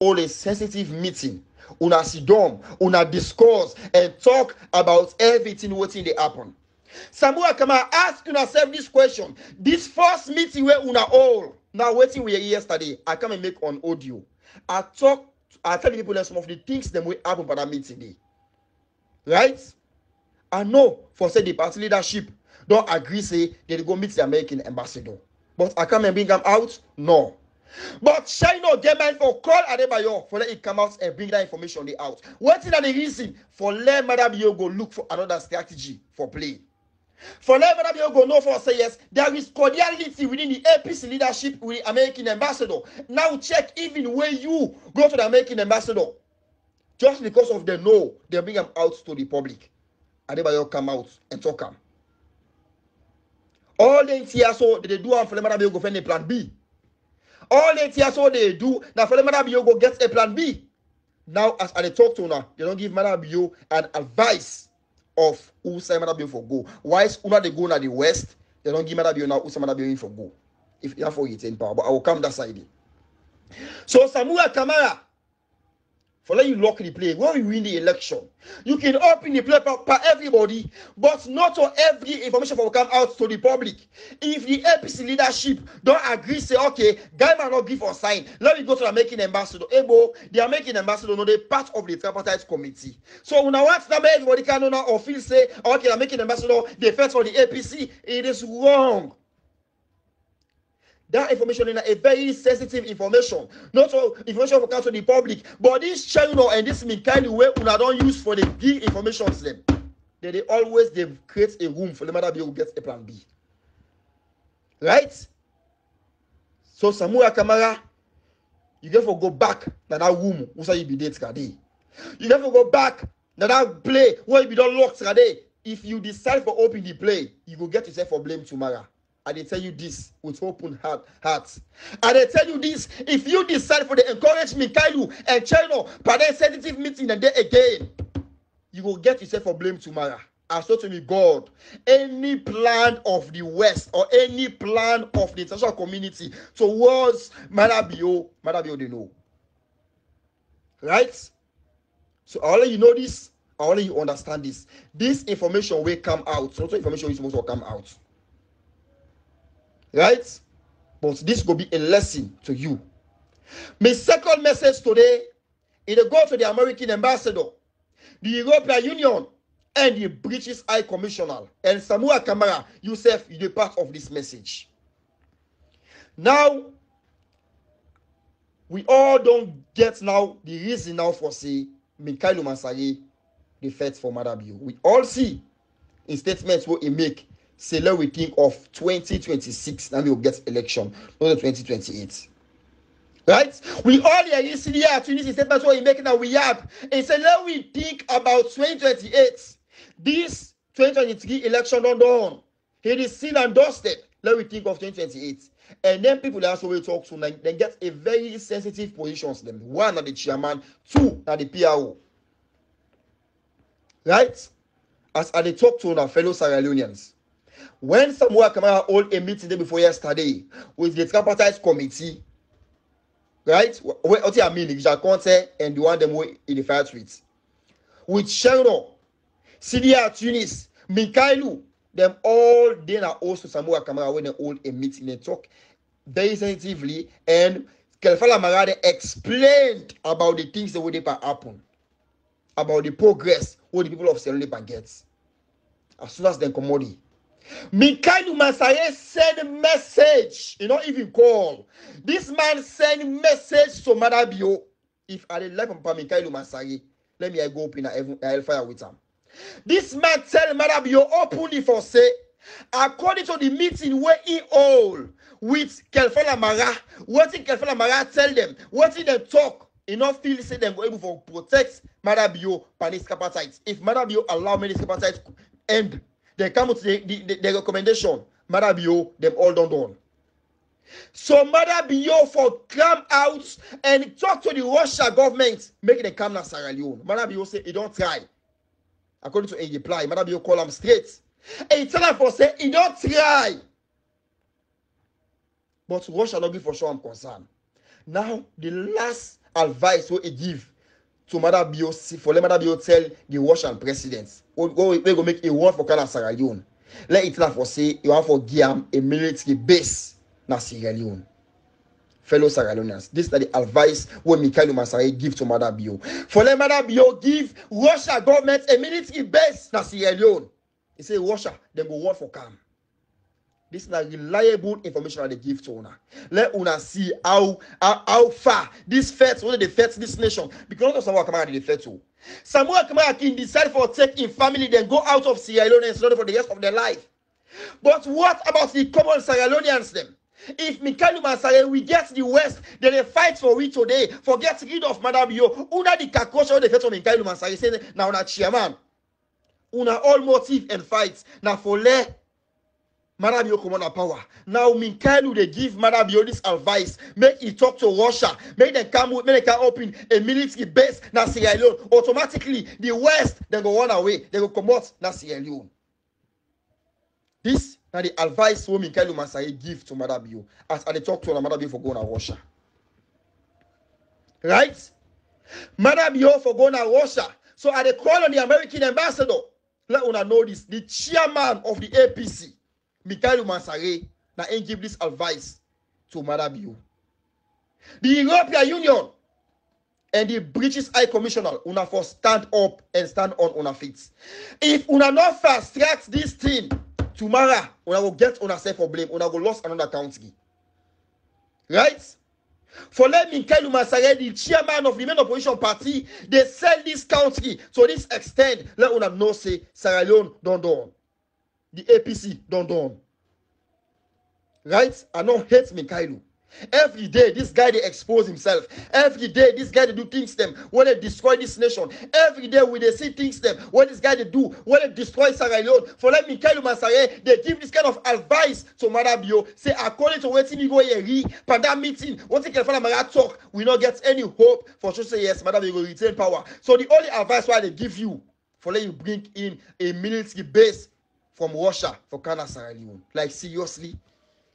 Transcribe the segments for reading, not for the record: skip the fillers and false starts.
hold a sensitive meeting. Una sit down, una discuss and talk about everything waiting they happen. Samuel Kama, ask yourself this question. This first meeting where una all now waiting we yesterday, I come and make on audio. I tell people some of the things that will happen for that meeting day. Right? I know for say the party leadership don't agree, say they go meet the American ambassador. But I come and bring them out? No. But Shino get mind for call Adebayo for let it come out and bring that information out. What is the reason for let Madam Yo go look for another strategy for play? For let Madam Yo go know for say yes, there is cordiality within the APC leadership with the American ambassador. Now check even when you go to the American ambassador. Just because of the no, they bring them out to the public. Adebayo come out and talk them. All the years so they do and for let Madam Yo go find a plan B. All 8 years, so they do. Now, for the Madam Bio go get a plan B. Now, as I talk to now, they don't give Madam Bio an advice of who say Madam Bio for go. Why is Una they go now the West? They don't give Madam Bio now who say Madam Bio for go. If you have for it in power, but I will come that side. So, Samuel Kamara, for let you lock the play, when you win the election, you can open the play for everybody, but not to every information will come out to the public. If the APC leadership don't agree, say, okay, guy might not give a sign, let me go to the American ambassador. Ebo, the American ambassador, no, they're part of the tripartite committee. So when I want to make everybody can know or feel say, okay, the American ambassador, they fight for the APC, it is wrong. That information is a very sensitive information. Not all information for counsel the public, but this channel and this kind of way we don't use for the give information to them. They always they create a room for the matter who gets a plan B. Right? So Samuel Kamara, you have to go back to that room who say you be dead today. You have to go back to that play where you be done locked today. If you decide for open the play, you will get yourself for blame tomorrow. And they tell you this with open hearts. And they tell you this, if you decide for the encouragement, Kailu and China, but then sensitive meeting and day again, you will get yourself for blame tomorrow. And so to me, God, any plan of the West or any plan of the international community towards Madam Bio, they know. Right? So I'll let you know this, I'll let you understand this. This information will come out. So information is supposed to come out. Right? But this will be a lesson to you. My second message today is to go to the American ambassador, the European Union, and the British High Commissioner. And Samuel Kamara, yourself, you're part of this message. Now, we all don't get now the reason now for say, Mikhail Mansari, the feds for Madam Bio. We all see in statements what he make. Say, let we think of 2026, and we will get election, not the 2028. Right? We all here, you see the opportunity statement we make now. We have. And say, let we think about 2028. This 2023 election don't done. It is seen and dusted. Let we think of 2028. And then people that also we talk to, they get a very sensitive positions. Them one are the chairman, two are the PRO. Right? As I talk to our fellow Sierra Leoneans. When Samuel Kamara hold a meeting day before yesterday with the tripartite committee, right? What I mean, Jacques Conte and the one them in the fight with Sheldon, CDR Tunis, Minkailu, them all they are also Samuel Kamara when they hold a meeting and talk very sensitively. And Kelfala Marade explained about the things that would happen, about the progress what the people of Sierra Leone gets as soon as they commodity. Mikhail Mansari send a message, you know, even call. This man send message to Madam Bio. If I didn't like Mikhail Mansari, let me go open a hellfire with him. This man tell Madam Bio openly for say, according to the meeting where he all with Kelfala Mara, what did Kelfala Mara tell them? What did they talk? Enough feel say them go able for protect Madam Bio from this tripartite. If Madam Bio allow me this tripartite end. They come with the recommendation. Madam Bio, them all done. So Madam Bio for come out and talk to the Russia government, make them come to Sierra Leone. Madam Bio say he don't try. According to a reply, Madam Bio call him straight. And he tell him for say he don't try. But Russia not be for sure I'm concerned. Now the last advice what he give to Madam BOC for let Madam BOC tell the Russian president. We go make a war for Canada, Sierra Leone. Let it not for say you want for Guillaume a military base na Sierra Leone. Fellow Sierra Leoneans, this is the advice what Mikhail Masari give to Madam Bio. For let Madam Bio give Russia government a military base na Sierra Leone. He say Russia, then go want for calm. This is the reliable information they give to Una. Let Una see how far this feds, whether they fed this nation. Because not Samuel Kamara did fed to. Samuel Kamara can decide for take in family, then go out of Sierra Leone and for the rest of their life. But what about the common Sierra Leoneans then? If Mikhail Masare we get the West, then they fight for we today, for get rid of Madam Yo. Una the kakosha the feds of Mikhail Masare say now na chairman. Una all motive and fights. Na for le. Madam Bio command power. Now Minkailu they give Madam Bio this advice. Make it talk to Russia. Make them come with, make them open a military base na Sierra Leone. Automatically, the West they go run away. They go come out na Sierra Leone. This now the advice what Minkailu Masai give to Madam Bio as they talk to Madam Bio for going to Russia. Right? Madam Bio for going to Russia. So I they call on the American ambassador. Let una know this. The chairman of the APC. Mikhail Masare na ain't give this advice to Madam Bio. The European Union and the British High Commissioner una for stand up and stand on una feet. If una not fast track this thing tomorrow, una will get una self for blame. Una will lose another country. Right? For let Mikhail Masare, the chairman of the main opposition party, they sell this country to this extent. Let una know say Sierra Leone don't do. The APC don't done. Right? I don't hate Mikhailu. Every day, this guy, they expose himself. Every day, this guy, they do things them. When they destroy this nation. Every day, when they see things them. What this guy, they do. When they destroy Sierra Leone. For like Mikhail Masare, they give this kind of advice to Madam Bio. Say, according to what you go here, for that meeting, once you can find a talk, we not get any hope for sure say, yes, Madam Bio will retain power. So the only advice why they give you, for let you bring in a military base from Russia for Canada, Sierra Leone. Like, seriously,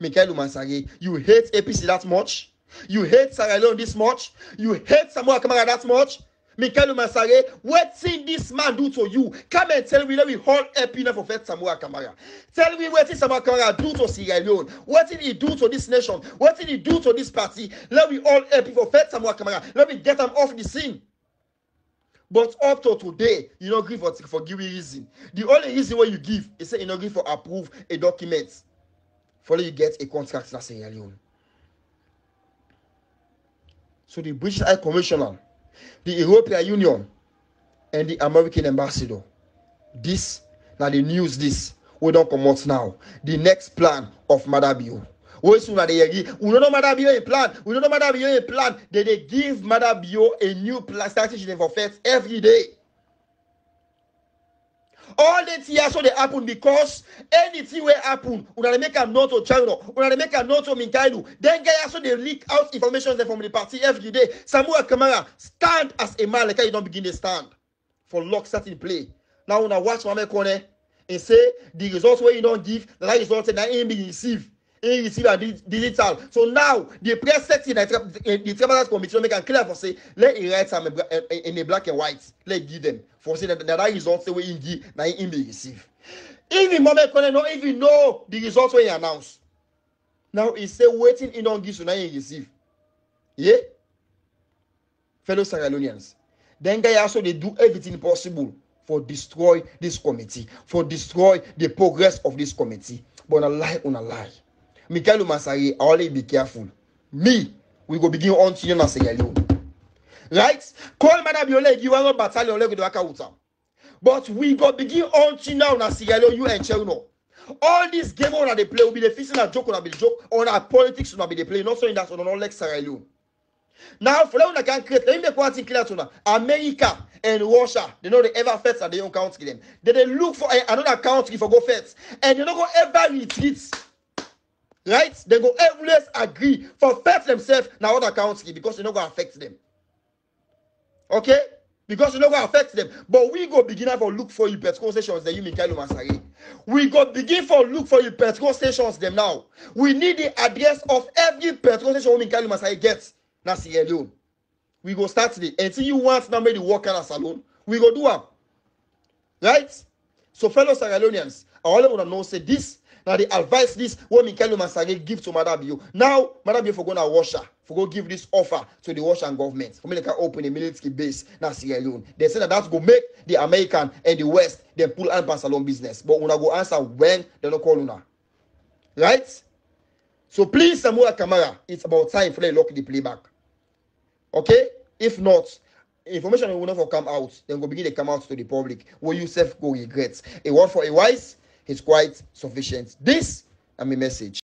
Mikhail Masare, you hate APC that much? You hate Sierra Leone this much? You hate Samuel Kamara that much? Mikhail Masare, what's in this man do to you? Come and tell me that we hold APC for Fed Samuel Kamara. Tell me what did Samuel Kamara do to Sierra Leone? What did he do to this nation? What did he do to this party? Let me all APC for Fed Samuel Kamara. Let me get him off the scene. But up to today, you don't give for giving reason. The only reason why you give is say you don't give for approve a document. For you get a contract that's in Sierra Leone. So the British High Commissioner, the European Union, and the American ambassador. This now the news. This we don't come out now. The next plan of Madam Bio. We don't know Madam Bio a plan. We don't know Madam Bio a plan. They give Madam Bio a new plan strategy for feds every day. All the things so they happen because anything will happen. They make a note to China. They make a note to Minkailu. Then guys so they leak out information from the party every day. Samuel Kamara stand as a man like you don't begin to stand for lock certain play. Now when I watch Mame Kone and say the results where you don't give, that results that ain't being received. He receive a digital. So now the press section the Tribunal Committee make a clear for say let it write some in a black and white. Let give them for say that the results we give now in be receive. Even Mame Kone no even know the results when he announce. Now he say waiting in on give so now he receive. Yeah, fellow Sierra Leoneans. Then guy also they do everything possible for destroy this committee, for destroy the progress of this committee. But on a lie, on a lie. Mikhail Masare, always be careful. Me, we go begin on to you and say hello. Right? Call Madam Biole, you are not battalion, you are not. But we go begin on to now and say hello, you and Cheruno. All this game on the play will be the fixing a joke, will be the joke, on our politics will be the play, not so in that, on all like Sierra Leone. Now, for now, can create, let me make one thing clear to now. America and Russia, they know they ever fets at their own country them. They look for another country for go fets. And they don't go ever retreat. Right? They go always agree for fed themselves now other country because you're not going to affect them. Okay? Because you're not going to affect them. But we go begin for look for you petrol stations that you Mikhail Masare. We go begin for look for you petrol stations them now. We need the address of every petrol station Mikhail Masare gets. Now Sierra Leone. we go start today. Until you want now make the work out of salon, we go do up. Right? So, fellow Saralonians, I all want to know, say this. Now, the advice this, what Michael Masage give to Madam Bio. Now, Madam Bio for going to wash her, for go give this offer to the Russian government. For me, they can open a military base in Sierra Leone. They say that that's going to make the American and the West, they pull and pass along business. But we're going to go answer when they don't call Luna. Right? So, please, Samura Kamara, it's about time for they lock the playback. Okay? If not, information will never come out. Then go begin to come out to the public. Will you self go regrets? A word for a wise is quite sufficient. This, I'm a message.